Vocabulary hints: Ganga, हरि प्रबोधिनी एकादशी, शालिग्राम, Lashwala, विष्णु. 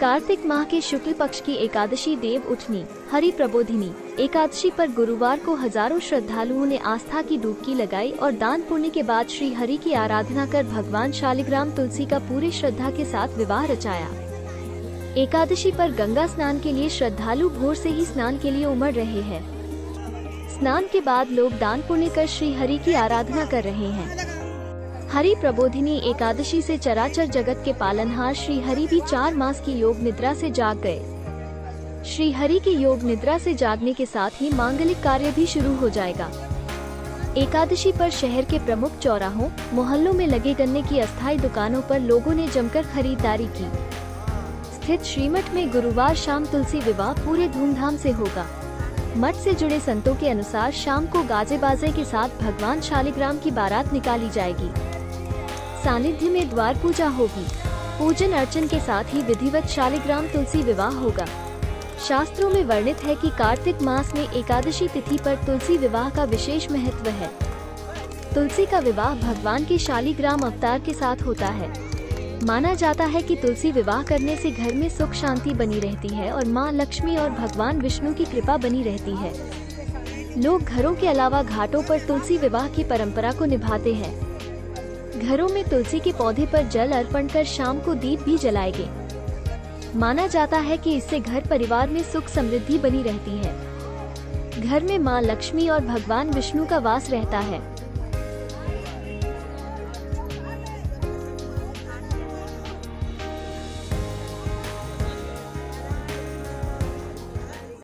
कार्तिक माह के शुक्ल पक्ष की एकादशी देव उठनी हरि प्रबोधिनी एकादशी पर गुरुवार को हजारों श्रद्धालुओं ने आस्था की डुबकी लगाई और दान पुण्य के बाद श्री हरि की आराधना कर भगवान शालिग्राम तुलसी का पूरी श्रद्धा के साथ विवाह रचाया। एकादशी पर गंगा स्नान के लिए श्रद्धालु भोर से ही स्नान के लिए उमड़ रहे हैं। स्नान के बाद लोग दान पुण्य कर श्री हरि की आराधना कर रहे हैं। हरि प्रबोधिनी एकादशी से चराचर जगत के पालनहार श्री हरि भी 4 मास की योग निद्रा से जाग गए। श्री हरि की योग निद्रा से जागने के साथ ही मांगलिक कार्य भी शुरू हो जाएगा। एकादशी पर शहर के प्रमुख चौराहों, मोहल्लों में लगे गन्ने की अस्थायी दुकानों पर लोगों ने जमकर खरीदारी की। स्थित श्रीमठ में गुरुवार शाम तुलसी विवाह पूरे धूमधाम से होगा। मठ से जुड़े संतों के अनुसार शाम को गाजे बाजे के साथ भगवान शालिग्राम की बारात निकाली जाएगी। सानिध्य में द्वार पूजा होगी। पूजन अर्चन के साथ ही विधिवत शालिग्राम तुलसी विवाह होगा। शास्त्रों में वर्णित है कि कार्तिक मास में एकादशी तिथि पर तुलसी विवाह का विशेष महत्व है। तुलसी का विवाह भगवान के शालिग्राम अवतार के साथ होता है। माना जाता है कि तुलसी विवाह करने से घर में सुख शांति बनी रहती है और माँ लक्ष्मी और भगवान विष्णु की कृपा बनी रहती है। लोग घरों के अलावा घाटों पर तुलसी विवाह की परंपरा को निभाते हैं। घरों में तुलसी के पौधे पर जल अर्पण कर शाम को दीप भी जलाएंगे। माना जाता है कि इससे घर परिवार में सुख समृद्धि बनी रहती है। घर में माँ लक्ष्मी और भगवान विष्णु का वास रहता है।